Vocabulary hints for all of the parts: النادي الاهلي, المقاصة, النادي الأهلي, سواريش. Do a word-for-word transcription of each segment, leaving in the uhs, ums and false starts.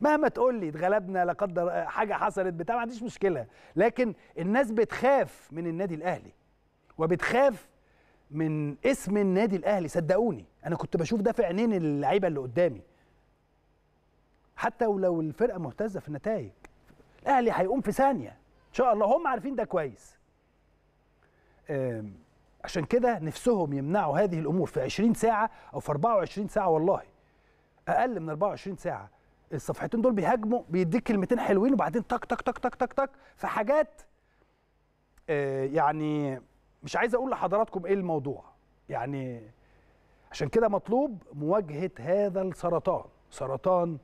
مهما تقول لي اتغلبنا لا قدر حاجه حصلت بتاع ما عنديش مشكله، لكن الناس بتخاف من النادي الاهلي وبتخاف من اسم النادي الاهلي. صدقوني انا كنت بشوف ده في عينين اللعيبه اللي قدامي، حتى ولو الفرقه مهتزه في النتائج الاهلي هيقوم في ثانيه ان شاء الله، هم عارفين ده كويس. عشان كده نفسهم يمنعوا هذه الامور في عشرين ساعه او في أربعة وعشرين ساعه، والله اقل من أربعة وعشرين ساعه. الصفحتين دول بيهاجموا، بيديك كلمتين حلوين وبعدين تك تك تك تك تك تك في حاجات آه يعني مش عايز اقول لحضراتكم ايه الموضوع. يعني عشان كده مطلوب مواجهه هذا السرطان، سرطان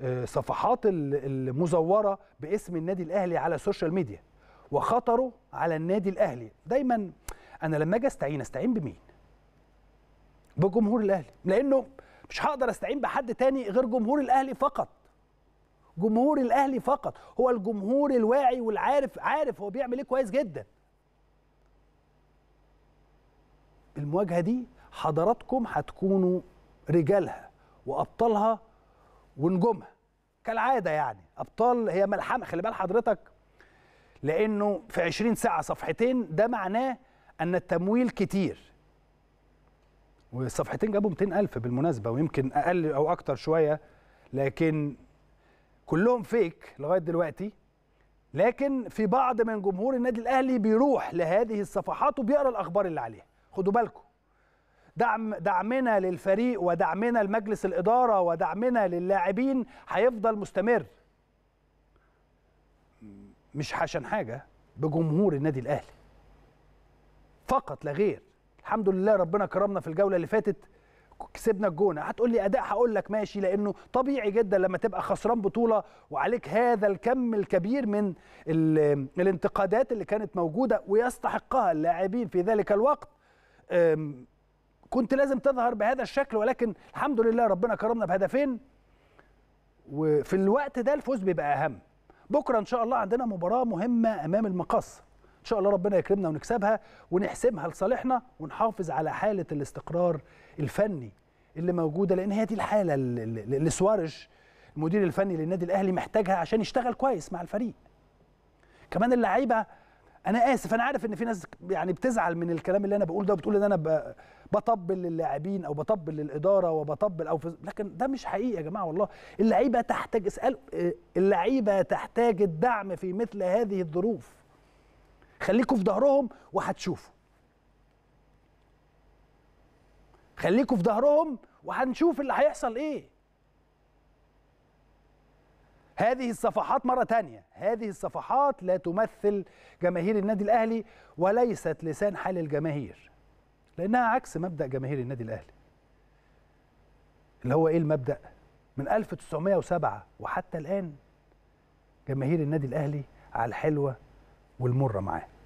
آه صفحات المزوره باسم النادي الاهلي على السوشيال ميديا وخطره على النادي الاهلي. دايما انا لما اجي استعين استعين بمين؟ بجمهور الاهلي، لانه مش هقدر استعين بحد تاني غير جمهور الاهلي فقط. جمهور الاهلي فقط، هو الجمهور الواعي والعارف، عارف هو بيعمل ايه كويس جدا. المواجهه دي حضراتكم هتكونوا رجالها وابطالها ونجومها كالعاده. يعني ابطال هي ملحمه، خلي بال حضرتك، لانه في عشرين ساعه صفحتين، ده معناه ان التمويل كتير. والصفحتين جابوا مئتين ألف بالمناسبة، ويمكن أقل أو أكتر شوية، لكن كلهم فيك لغاية دلوقتي. لكن في بعض من جمهور النادي الأهلي بيروح لهذه الصفحات وبيقرأ الأخبار اللي عليها. خدوا بالكم، دعم دعمنا للفريق ودعمنا لمجلس الإدارة ودعمنا للاعبين هيفضل مستمر، مش عشان حاجة، بجمهور النادي الأهلي فقط لا غير. الحمد لله ربنا كرمنا في الجوله اللي فاتت، كسبنا الجونه. هتقول لي اداء، هقول لك ماشي، لانه طبيعي جدا لما تبقى خسران بطوله وعليك هذا الكم الكبير من الانتقادات اللي كانت موجوده ويستحقها اللاعبين في ذلك الوقت، كنت لازم تظهر بهذا الشكل. ولكن الحمد لله ربنا كرمنا بهدفين، وفي الوقت ده الفوز بيبقى اهم. بكره ان شاء الله عندنا مباراه مهمه امام المقاصة، إن شاء الله ربنا يكرمنا ونكسبها ونحسمها لصالحنا ونحافظ على حالة الاستقرار الفني اللي موجودة، لأن هي دي الحالة اللي سواريش المدير الفني للنادي الأهلي محتاجها عشان يشتغل كويس مع الفريق. كمان اللعيبة، أنا آسف، أنا عارف إن في ناس يعني بتزعل من الكلام اللي أنا بقول ده وبتقول إن أنا بطبل للاعبين أو بطبل للإدارة وبطبل أو فز... لكن ده مش حقيقي يا جماعة والله. اللعيبة تحتاج، اسألوا، اللعيبة تحتاج الدعم في مثل هذه الظروف. خليكوا في ظهرهم وهتشوفوا. خليكوا في ظهرهم وهنشوف اللي هيحصل ايه. هذه الصفحات مرة تانية، هذه الصفحات لا تمثل جماهير النادي الأهلي وليست لسان حال الجماهير، لأنها عكس مبدأ جماهير النادي الأهلي. اللي هو ايه المبدأ؟ من ألف وتسعمئة وسبعة وحتى الآن جماهير النادي الأهلي على الحلوة والمرة معاه.